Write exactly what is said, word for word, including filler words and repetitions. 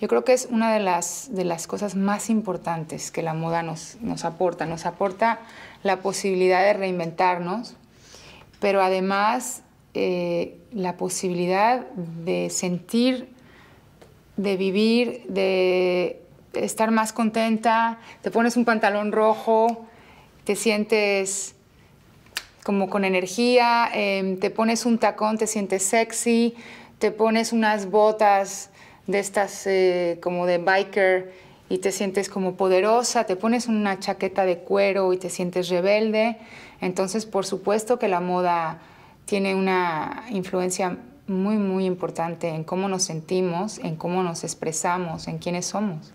Yo creo que es una de las, de las cosas más importantes que la moda nos, nos aporta. Nos aporta la posibilidad de reinventarnos, pero además eh, la posibilidad de sentir, de vivir, de estar más contenta. Te pones un pantalón rojo, te sientes como con energía, eh, te pones un tacón, te sientes sexy, te pones unas botas de estas eh, como de biker y te sientes como poderosa, te pones una chaqueta de cuero y te sientes rebelde. Entonces, por supuesto que la moda tiene una influencia muy, muy importante en cómo nos sentimos, en cómo nos expresamos, en quiénes somos.